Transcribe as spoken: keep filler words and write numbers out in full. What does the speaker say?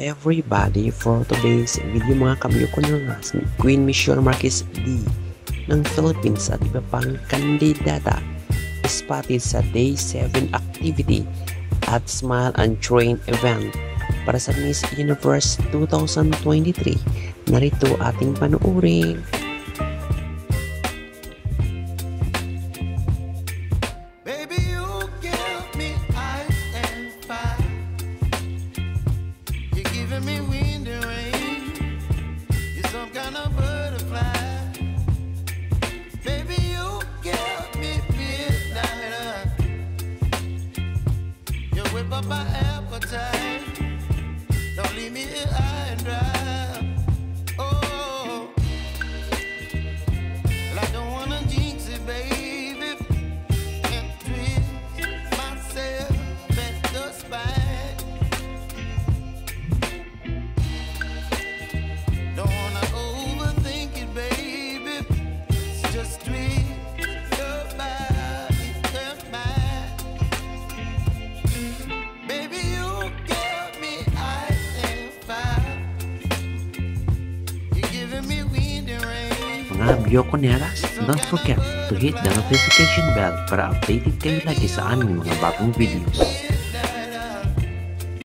everybody for today's video mga kabiyo ko na nga si Queen Michelle Marquez D. ng Philippines at iba pang kandidata spotted sa Day seven activity at Smile and Train event para sa Miss Universe twenty twenty-three. Narito ating panoorin. Don't forget to hit the notification bell para updated kayo lagi sa aming mga bagong videos.